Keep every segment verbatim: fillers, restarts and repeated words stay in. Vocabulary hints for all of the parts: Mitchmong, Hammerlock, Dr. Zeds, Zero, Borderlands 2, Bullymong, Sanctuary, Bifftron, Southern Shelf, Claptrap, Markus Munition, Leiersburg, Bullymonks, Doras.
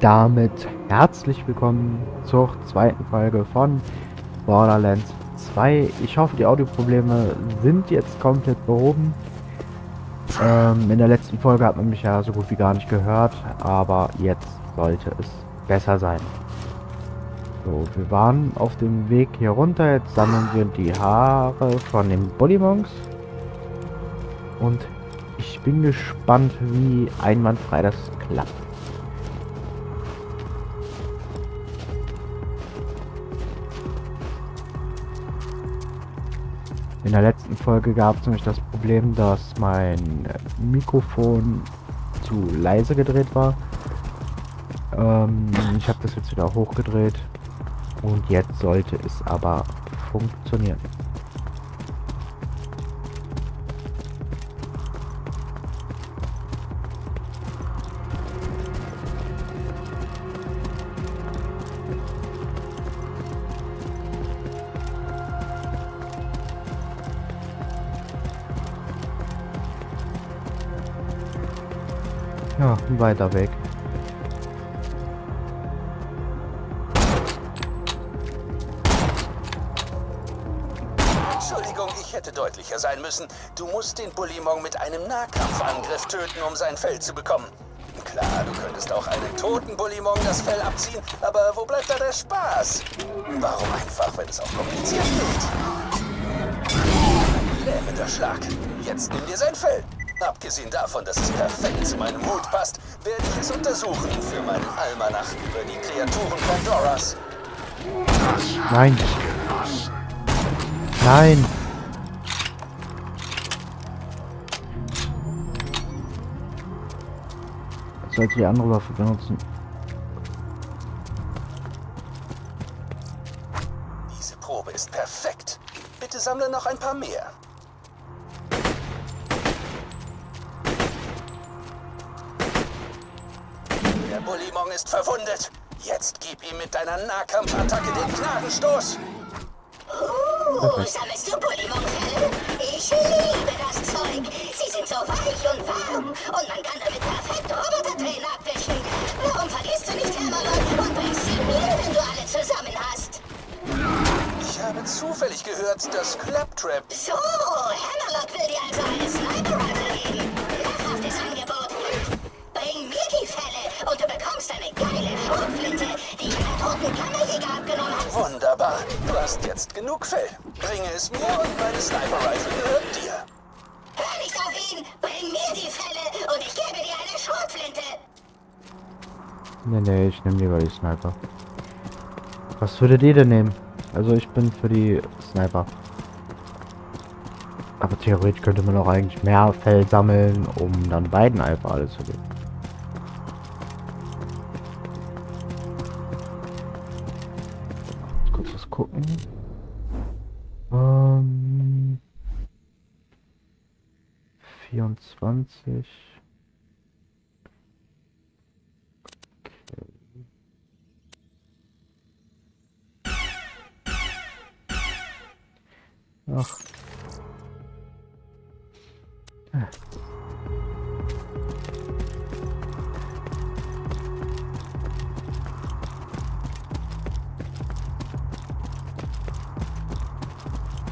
damit herzlich willkommen zur zweiten Folge von Borderlands zwei. Ich hoffe, die Audioprobleme sind jetzt komplett behoben. Ähm, in der letzten Folge hat man mich ja so gut wie gar nicht gehört, aber jetzt sollte es besser sein. So, wir waren auf dem Weg hier runter. Jetzt sammeln wir die Haare von den Bullymonks. Und ich bin gespannt, wie einwandfrei das klappt. In der letzten Folge gab es nämlich das Problem, dass mein Mikrofon zu leise gedreht war. Ähm, ich habe das jetzt wieder hochgedreht und jetzt sollte es aber funktionieren. Ja, ein weiter Weg. Entschuldigung, ich hätte deutlicher sein müssen. Du musst den Bullymong mit einem Nahkampfangriff töten, um sein Fell zu bekommen. Klar, du könntest auch einen toten Bullymong das Fell abziehen, aber wo bleibt da der Spaß? Warum einfach, wenn es auch kompliziert wird? Lähmender Schlag. Jetzt nimm dir sein Fell. Abgesehen davon, dass es perfekt zu meinem Hut passt, werde ich es untersuchen für meinen Almanach über die Kreaturen von Doras. Nein. Nein. Ich sollte die andere Waffe benutzen. Diese Probe ist perfekt. Bitte sammle noch ein paar mehr. Bullymong ist verwundet. Jetzt gib ihm mit deiner Nahkampfattacke den Gnadenstoß. Oh, sammelst du Bullymong-Fell? Ich liebe das Zeug. Sie sind so weich und warm. Und man kann damit perfekt Robotertränen abwischen. Warum vergisst du nicht Hammerlock und bringst sie mir, wenn du alle zusammen hast? Ich habe zufällig gehört, dass Claptrap... So, Hammerlock will dir also eine Sniper-Rifle geben. Lachhaftes Angebot. Bring mir die Fälle. Und du bekommst eine geile Schrotflinte, die ich einer toten Kammerjäger abgenommen habe. Wunderbar. Du hast jetzt genug Fell. Bringe es mir und meine Sniper-Rifle gehört dir. Hör nicht auf ihn! Bring mir die Fälle und ich gebe dir eine Schrotflinte! Nee, nee, ich nehme lieber die Sniper. Was würdet ihr denn nehmen? Also ich bin für die Sniper. Aber theoretisch könnte man auch eigentlich mehr Fell sammeln, um dann beiden einfach alles zu geben. Gucken. Ähm, vierundzwanzig. Okay. Ach. Ah.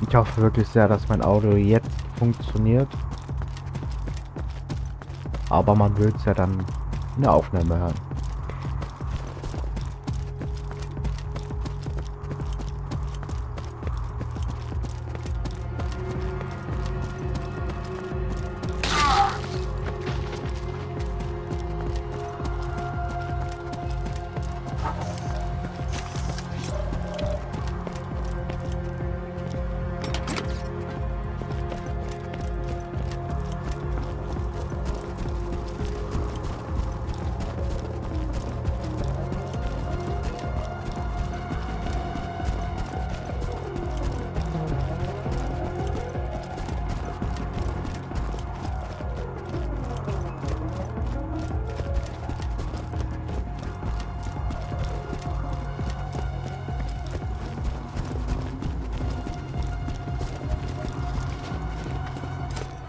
Ich hoffe wirklich sehr, dass mein Audio jetzt funktioniert. Aber man will es ja dann in der Aufnahme hören.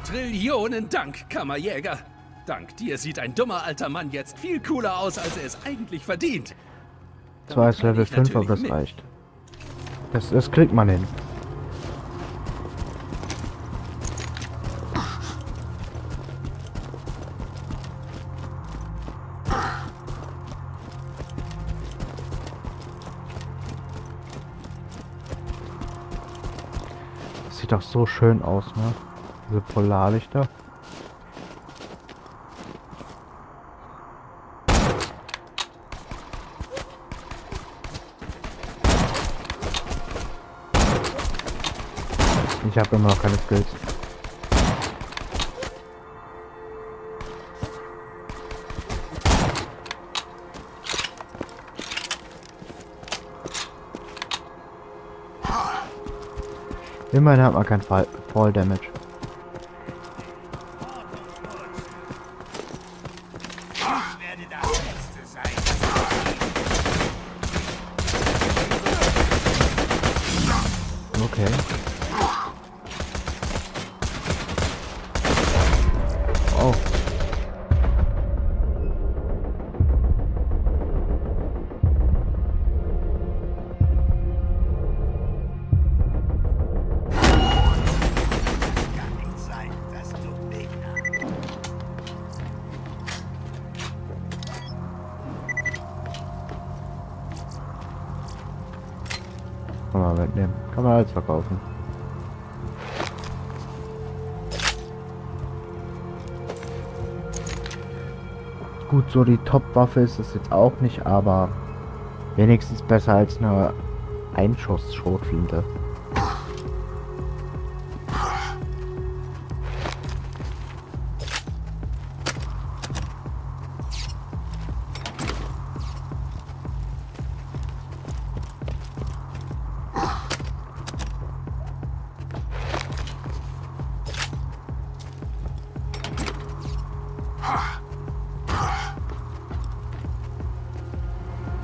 Trillionen Dank, Kammerjäger. Dank dir sieht ein dummer alter Mann jetzt viel cooler aus, als er es eigentlich verdient. Zwar ist Level fünf, aber das reicht. Das, das kriegt man hin. Das sieht doch so schön aus, ne? Diese Polarlichter. Ich habe immer noch keine Skills. Immerhin hat man kein Fall, Fall Damage. Mitnehmen. Kann man alles verkaufen. Gut, so die Top-Waffe ist es jetzt auch nicht, aber wenigstens besser als eine Einschuss-Schrotflinte.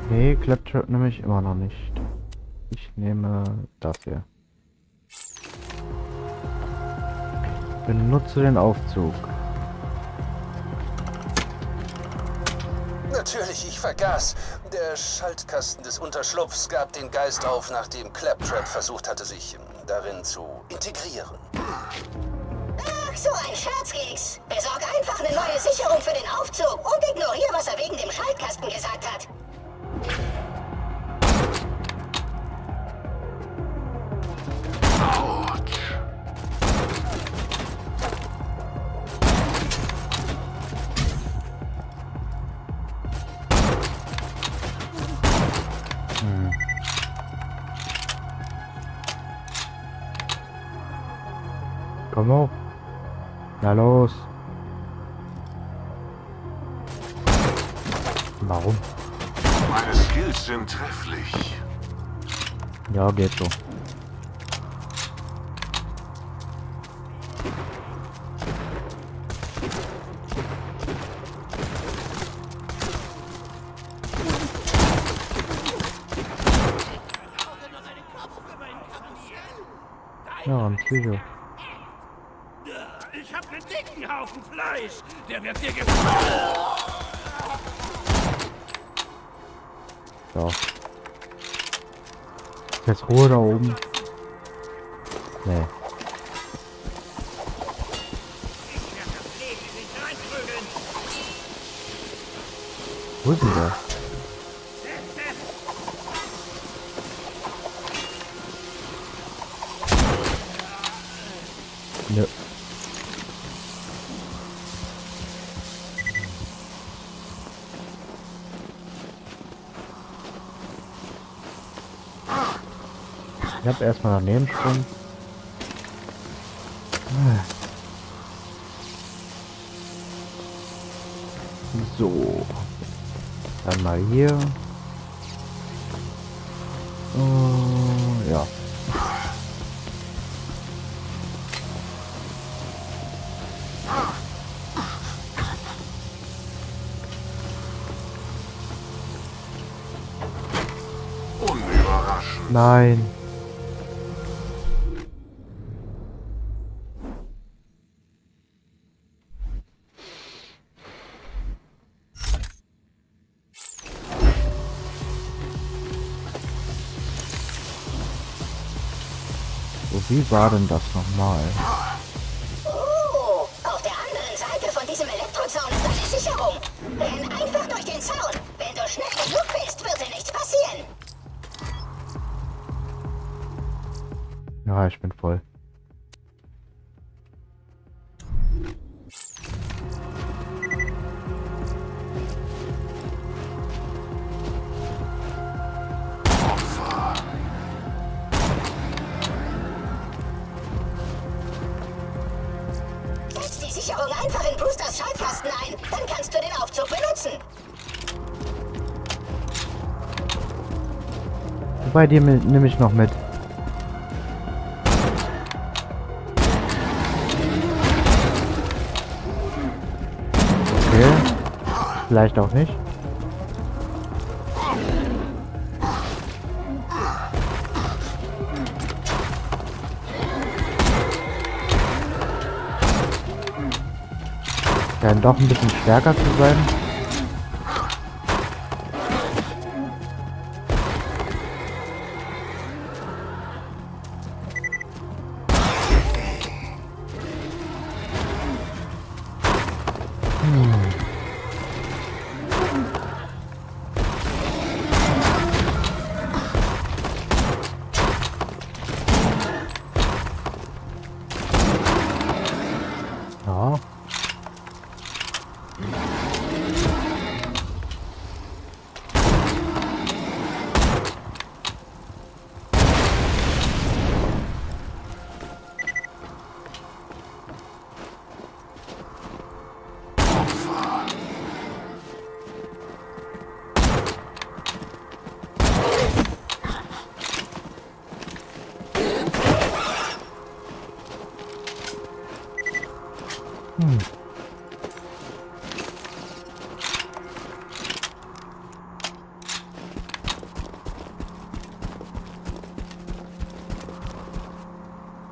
Nee, Claptrap nehme ich immer noch nicht. Ich nehme das hier. Benutze den Aufzug. Natürlich, ich vergaß. Der Schaltkasten des Unterschlupfs gab den Geist auf, nachdem Claptrap versucht hatte, sich darin zu integrieren. Ach, so ein Scherzkeks. Besorg einfach eine neue Sicherung für den Aufzug und ignoriere, was er wegen dem Schaltkasten gesagt hat. Komm hoch. Na los. Warum? Meine Skills sind trefflich. Ja, geht so. Ja, ein Psycho. Ich hab einen dicken Haufen Fleisch! Der wird dir gefallen! So. Ist jetzt Ruhe da oben? Nee. Wo ist denn der? Nö. Ich hab erstmal daneben springen. So. Dann mal hier. Uh, ja. Unüberraschend. Nein. So, wie war denn das nochmal? Oh, auf der anderen Seite von diesem Elektrozaun ist eine Sicherung. Renn einfach durch den Zaun. Wenn du schnell genug bist, wird dir nichts passieren. Ja, ich bin voll. Bei dir nehme ich noch mit. Okay. Vielleicht auch nicht. Dann doch ein bisschen stärker zu sein.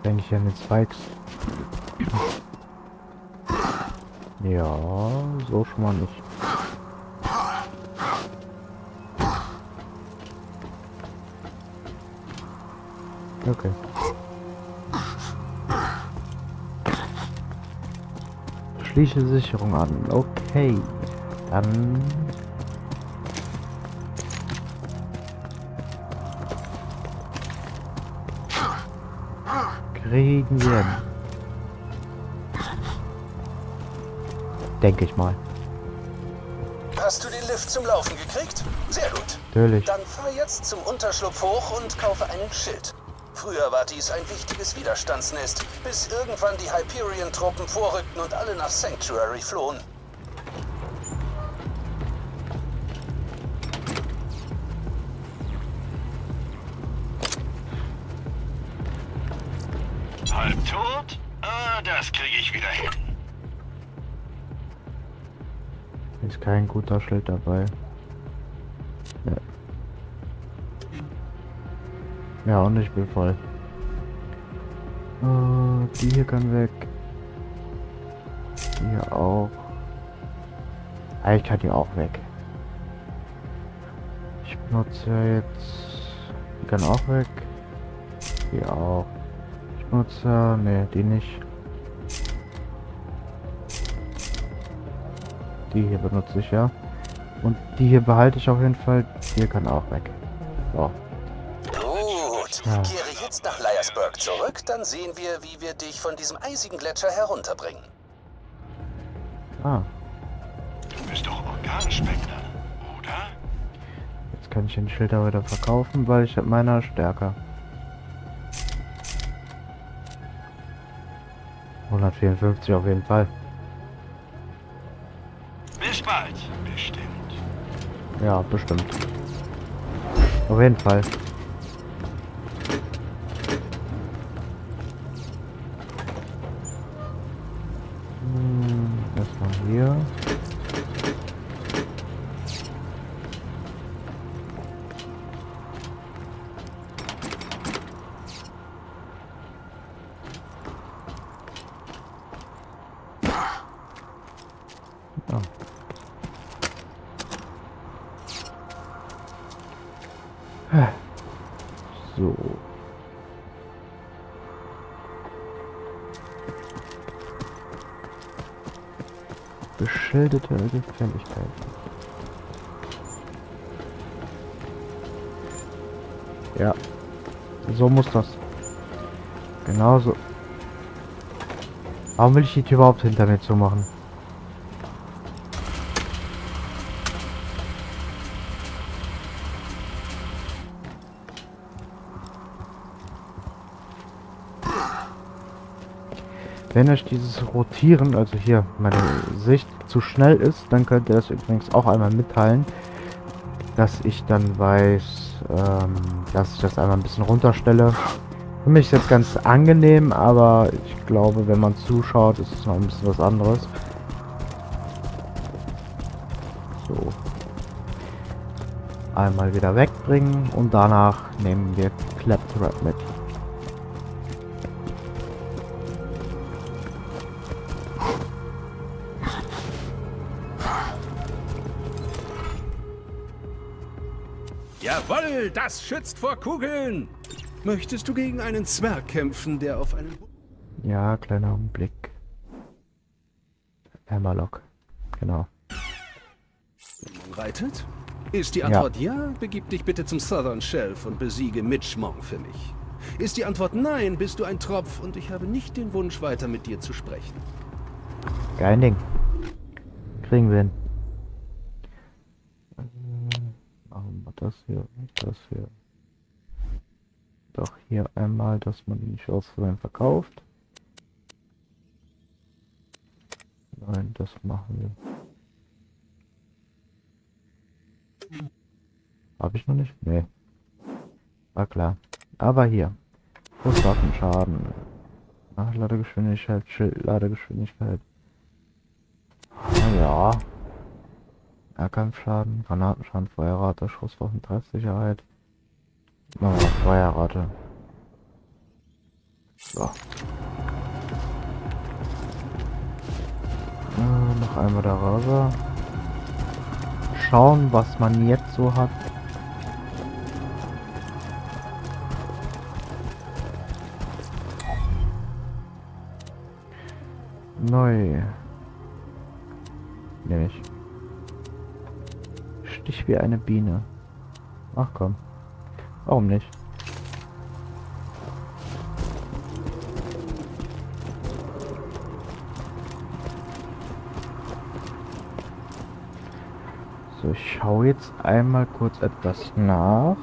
Denke ich an den Spikes. Ja, so schon mal nicht. Okay. Schließe Sicherung an. Okay. Dann... Regieren. Denke ich mal. Hast du den Lift zum Laufen gekriegt? Sehr gut. Natürlich. Dann fahr jetzt zum Unterschlupf hoch und kaufe einen Schild. Früher war dies ein wichtiges Widerstandsnest, bis irgendwann die Hyperion-Truppen vorrückten und alle nach Sanctuary flohen. Kein guter Schild dabei. Ja, ja und ich bin voll. Oh, die hier kann weg. Die hier auch. Ich kann die auch weg. Ich benutze jetzt... Die kann auch weg. Die auch. Ich benutze... Ne, die nicht. Die hier benutze ich ja. Und die hier behalte ich auf jeden Fall. Die kann auch weg. So. Gut. Ja. Kehre jetzt nach Leiersburg zurück. Dann sehen wir, wie wir dich von diesem eisigen Gletscher herunterbringen. Ah. Du bist doch Organspender, oder? Jetzt kann ich den Schilder wieder verkaufen, weil ich habe meiner stärker. hundertvierundfünfzig auf jeden Fall. Bestimmt. Ja, bestimmt. Auf jeden Fall. Hm, das war hier. Beschildete Gefälligkeiten. Ja. So muss das. Genauso. Warum will ich die Tür überhaupt hinter mir zu machen? Wenn euch dieses Rotieren, also hier meine Sicht, zu schnell ist, dann könnt ihr das übrigens auch einmal mitteilen, dass ich dann weiß, ähm, dass ich das einmal ein bisschen runterstelle. Für mich ist das ganz angenehm, aber ich glaube, wenn man zuschaut, ist es noch ein bisschen was anderes. So. Einmal wieder wegbringen und danach nehmen wir Claptrap mit. Jawohl, das schützt vor Kugeln! Möchtest du gegen einen Zwerg kämpfen, der auf einem... Ja, kleiner Augenblick. Hammerlock, genau. Reitet? Ist die Antwort ja. ja, begib dich bitte zum Southern Shelf und besiege Mitchmong für mich. Ist die Antwort nein, bist du ein Tropf und ich habe nicht den Wunsch, weiter mit dir zu sprechen. Kein Ding. Kriegen wir hin. Das hier, das hier. Doch hier einmal, dass man die nicht auszuwählen verkauft. Nein, das machen wir. Habe ich noch nicht? Nee. War klar. Aber hier. Rüstwaffenschaden. Nachladegeschwindigkeit, Schildladegeschwindigkeit. Naja. Nahkampfschaden, Granatenschaden, Feuerrate, Schusswaffen, Treffsicherheit. Machen wir Feuerrate. So. Äh, noch einmal darüber. Schauen, was man jetzt so hat. Neu. Nämlich. Stich wie eine Biene. Ach komm. Warum nicht? So, ich schaue jetzt einmal kurz etwas nach.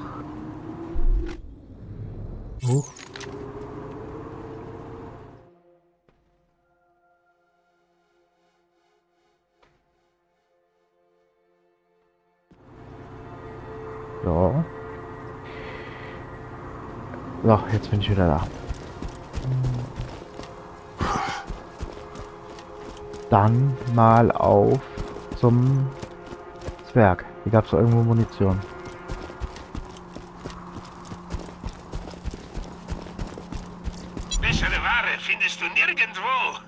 Huch. So. So, jetzt bin ich wieder da. Dann mal auf zum Zwerg. Hier gab es irgendwo Munition. Bessere Ware findest du nirgendwo.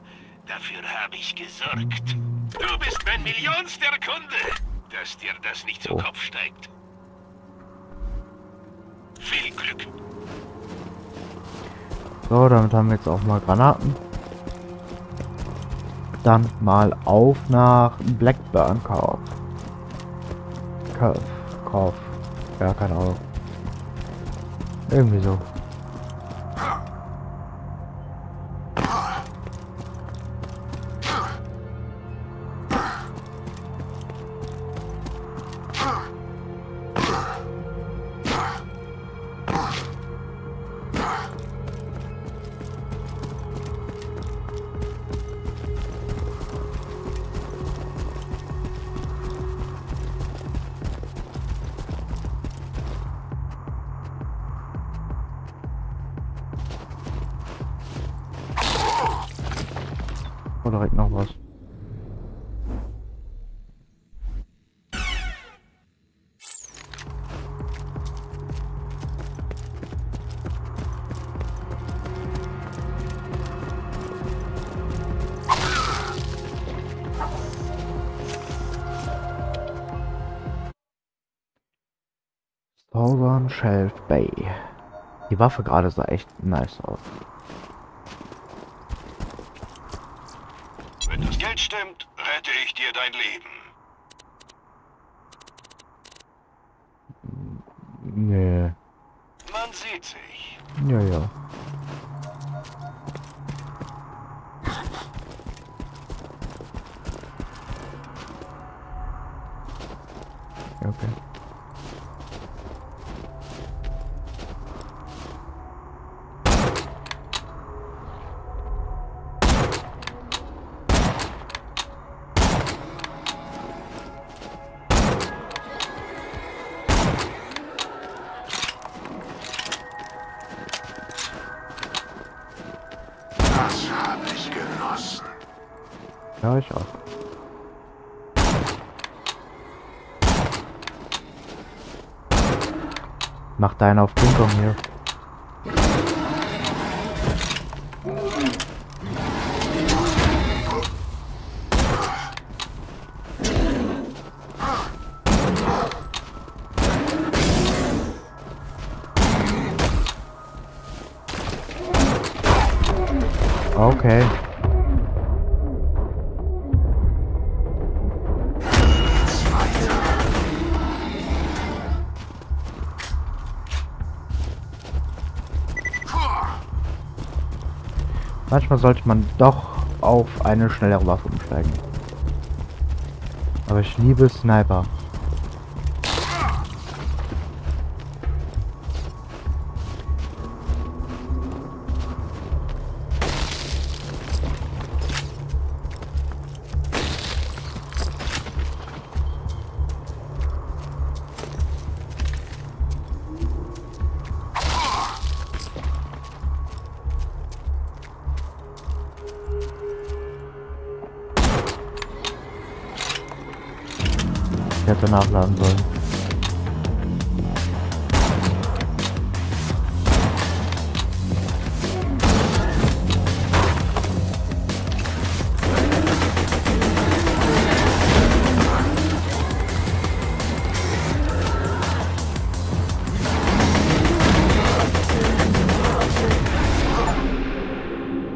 Dafür habe ich gesorgt. Du bist mein millionster Kunde, dass dir das nicht zu Kopf steigt. Viel Glück. So, damit haben wir jetzt auch mal Granaten. Dann mal auf nach Blackburn Kauf. Kauf. Kauf. Ja, keine Ahnung. Irgendwie so. Direkt noch was. Southern Shelf Bay. Die Waffe gerade sah echt nice aus. stimmt, rette ich dir dein Leben. Nee. Man sieht sich. Ja, ja. Okay. Ja, ich auch. Mach deinen auf Bunker hier. Okay. Manchmal sollte man doch auf eine schnellere Waffe umsteigen. Aber ich liebe Sniper. Hätte nachladen sollen.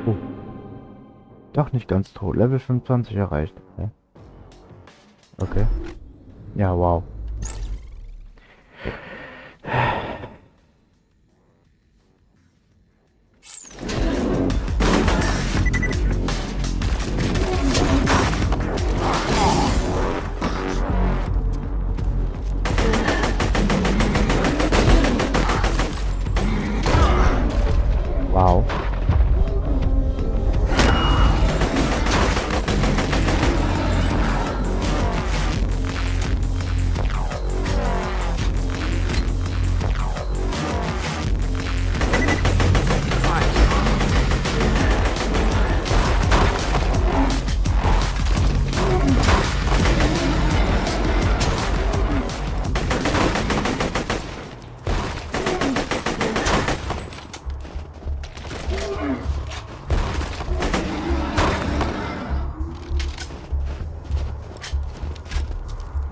Oh. Doch nicht ganz tot. Level fünfundzwanzig erreicht. Ja. Okay. Ja, wow. Wow.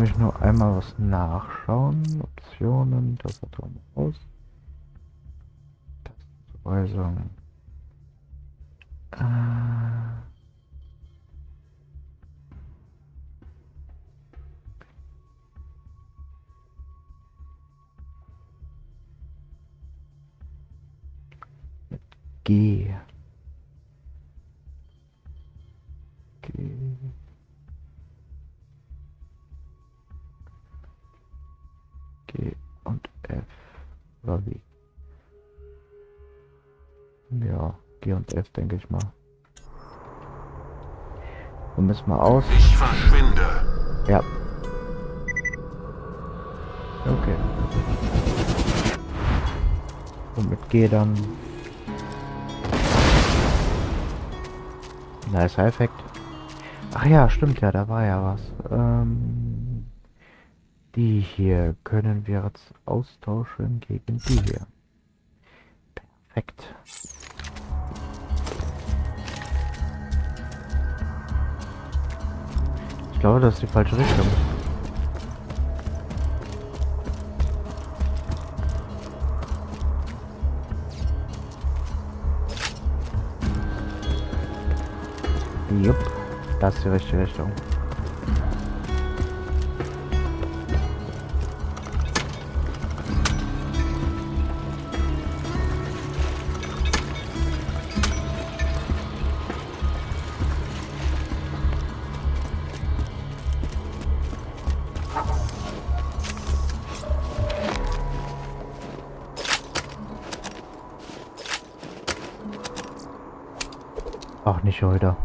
Ich nur einmal was nachschauen. Optionen, Tastatur aus. Tastenweisung. Mit G. G. G und F oder wie? Ja, G und F denke ich mal. Und müssen wir aus. Ich verschwinde. Ja. Okay. Und mit G dann. Nice High-Fact. Ach ja, stimmt ja, da war ja was. Ähm. Die hier können wir jetzt austauschen gegen die hier. Perfekt. Ich glaube, das ist die falsche Richtung. Jupp. Das ist die richtige Richtung. Auch nicht heute.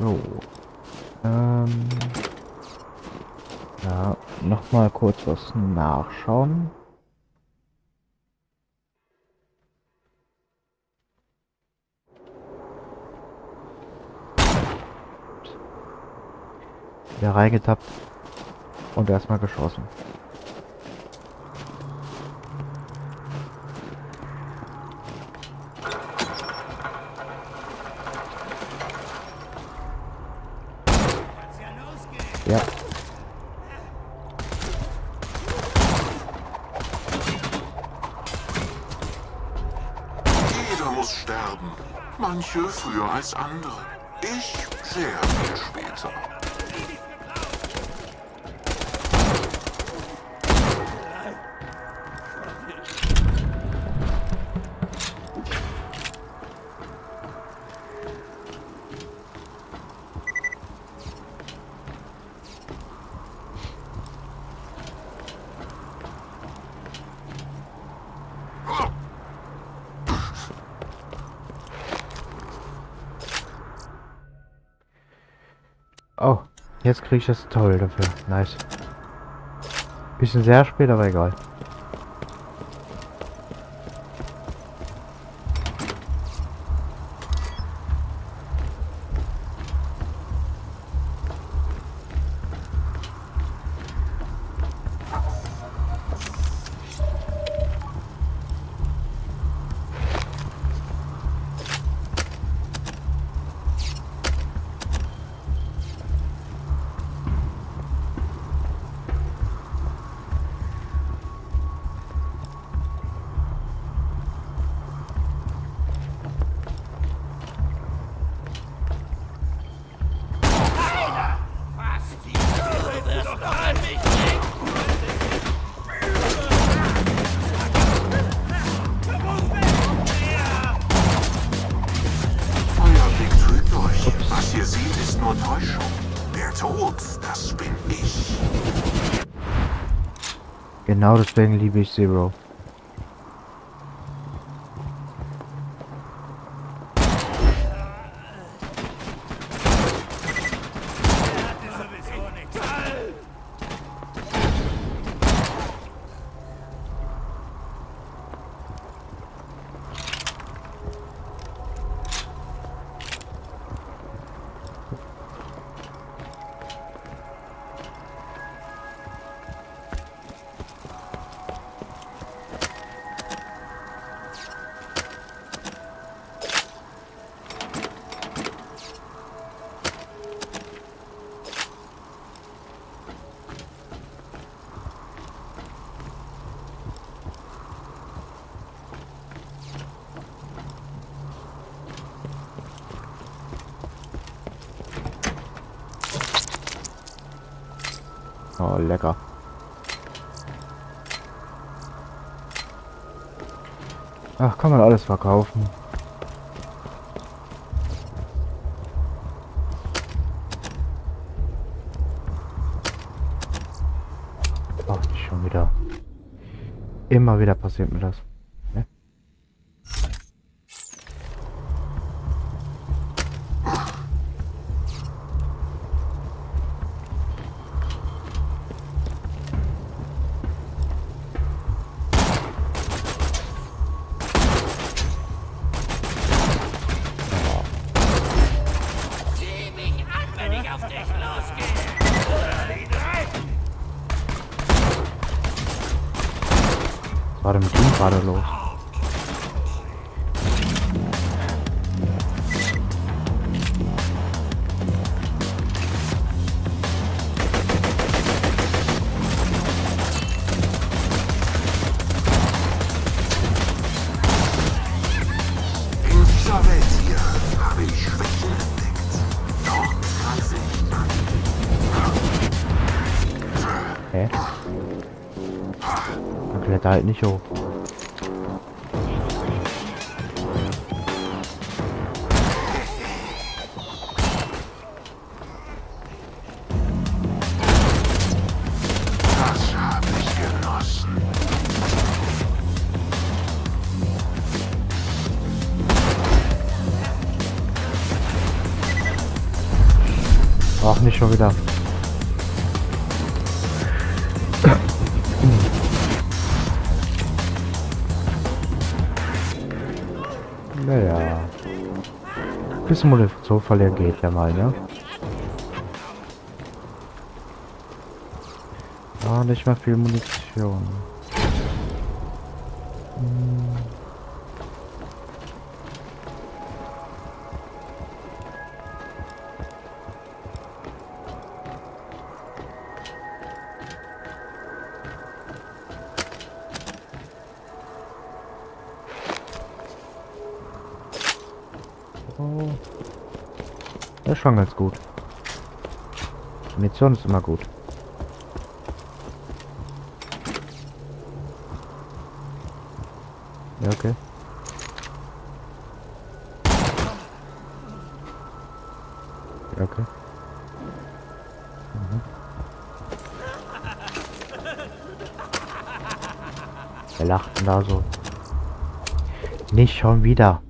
So. Ähm. Ja, nochmal kurz was nachschauen. Wieder reingetappt und erstmal geschossen. Ja. Jeder muss sterben. Manche früher als andere. Ich sehr viel später. Oh, jetzt kriege ich das toll dafür. Nice. Bisschen sehr spät, aber egal. Genau deswegen liebe ich Zero. Oh, lecker. Ach, kann man alles verkaufen. Ach, nicht schon wieder. Immer wieder passiert mir das. Ne? Was war denn mit ihm gerade los? Hä? Dann kletter halt nicht hoch. Auch nicht schon wieder. Naja. Bis Munition verlieren geht ja mal, ne? Ah, nicht mehr viel Munition. Hm. Das ist schon ganz gut. Munition ist immer gut. Ja, okay. Ja, okay. Mhm. Er lacht da so. Nicht schon wieder.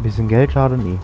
Bisschen Geld schadet nie.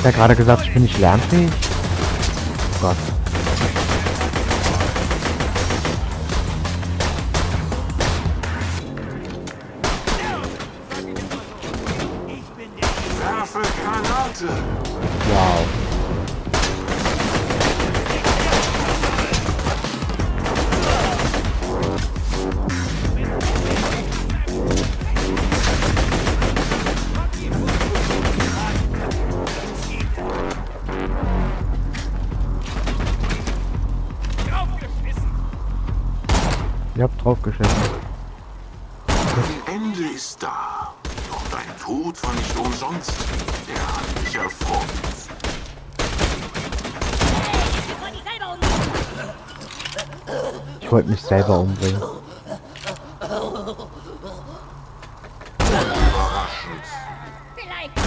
Hat er gerade gesagt, ich bin nicht lernfähig? Oh Gott. Wow. Ihr habt draufgeschissen. Ein Ende ist da. Doch dein Tod war nicht umsonst. Der hat mich erfreut. Ich wollte mich selber umbringen. Überraschend. Vielleicht.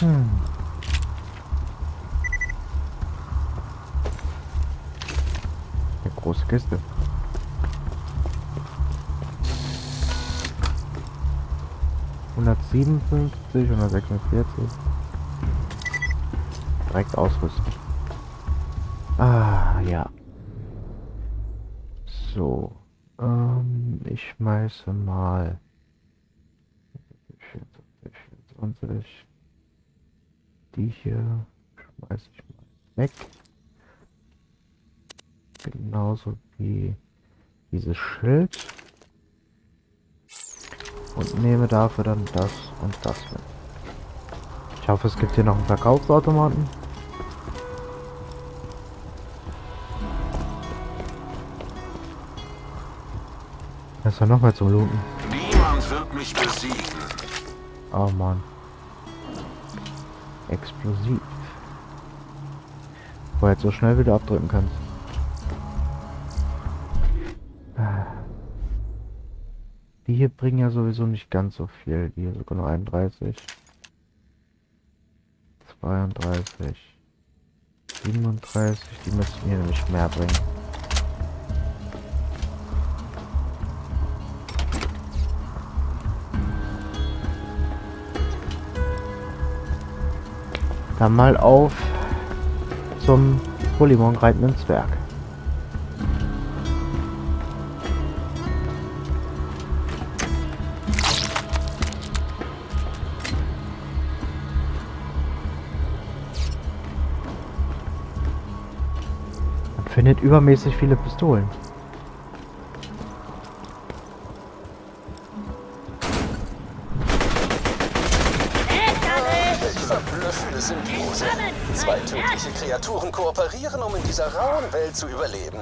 Hm. Eine große Kiste. hundertsiebenundfünfzig, hundertsechsundvierzig. Direkt ausrüsten. Ah, ja. So. Ähm, ich schmeiße mal. vierundzwanzig. Die hier schmeiße ich mal weg. Genauso wie dieses Schild. Und nehme dafür dann das und das mit. hoffe, es gibt hier noch einen Verkaufsautomaten. Das war nochmal zum Looten. Niemand wird mich besiegen. Oh Mann. Explosiv. Wo du jetzt so schnell wieder abdrücken kannst. Die hier bringen ja sowieso nicht ganz so viel. Die hier sogar nur einunddreißig. zweiunddreißig. siebenunddreißig. Die müssten hier nämlich mehr bringen. Dann mal auf zum Bullymong reitenden Zwerg. Man findet übermäßig viele Pistolen. Zwei tödliche Kreaturen kooperieren, um in dieser rauen Welt zu überleben.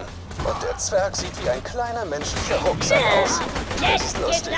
Und der Zwerg sieht wie ein kleiner menschlicher Rucksack aus. Das ist lustig.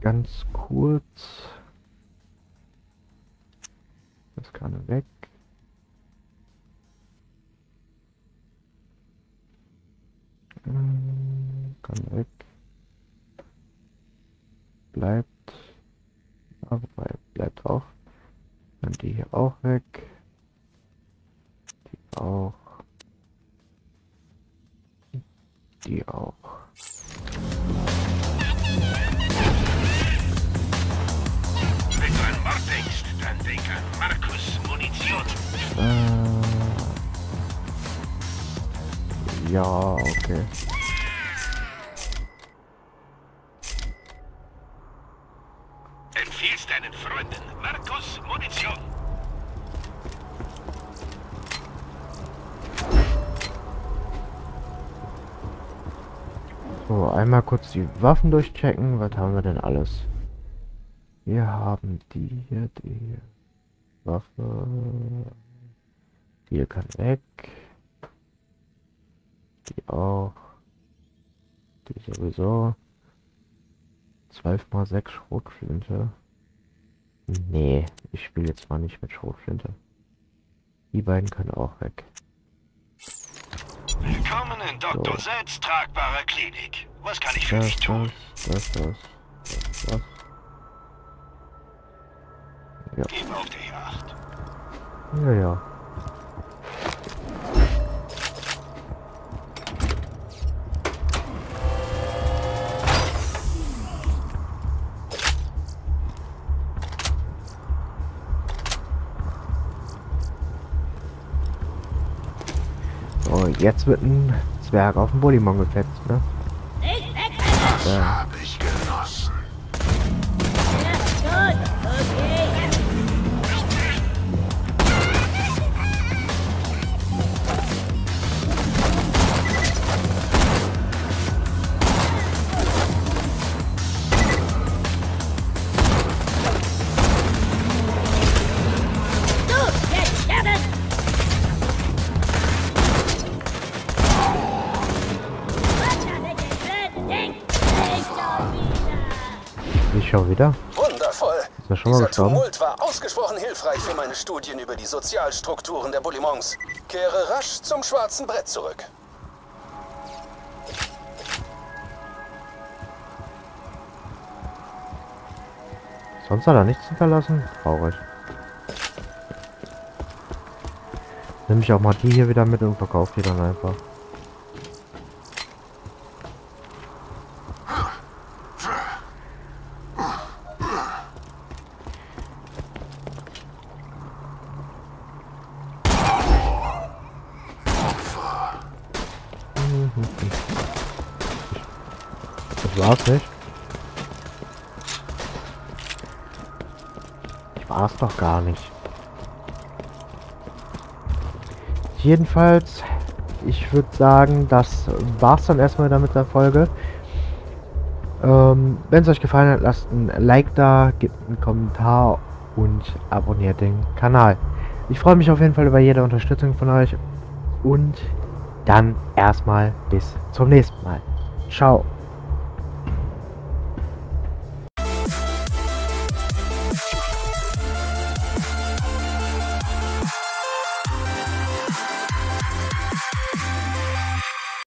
Ganz kurz. Das kann weg. Kann weg. Bleibt. Aber bleibt auch. Dann die hier auch weg. Die auch. Die auch. Dann denke an Markus Munition. Äh, ja, okay. Empfiehlst deinen Freunden Markus Munition. So, einmal kurz die Waffen durchchecken. Was haben wir denn alles? Wir haben die hier, die hier. Waffe. Die hier kann weg. Die auch. Die sowieso. zwölf mal sechs Schrotflinte. Nee, ich spiele jetzt mal nicht mit Schrotflinte. Die beiden können auch weg. Willkommen in Doktor Zeds tragbare Klinik. Was kann ich für dich tun? Das, das, das, das. Ja. Ja, ja. So, jetzt wird ein Zwerg auf den Bullymong gefetzt, ne? Ja. Nicht schon wieder? Wundervoll. Ist er schon mal gestorben? Dieser Tumult war ausgesprochen hilfreich für meine Studien über die Sozialstrukturen der Bullymonks. Kehre rasch zum schwarzen Brett zurück. Sonst hat er nichts hinterlassen? Traurig. Nimm ich auch mal die hier wieder mit und verkaufe die dann einfach. Das war's nicht. Ich war's doch gar nicht. Jedenfalls, ich würde sagen, das war's dann erstmal damit der Folge. Ähm, wenn es euch gefallen hat, lasst ein Like da, gebt einen Kommentar und abonniert den Kanal. Ich freue mich auf jeden Fall über jede Unterstützung von euch und dann erstmal bis zum nächsten Mal. Ciao.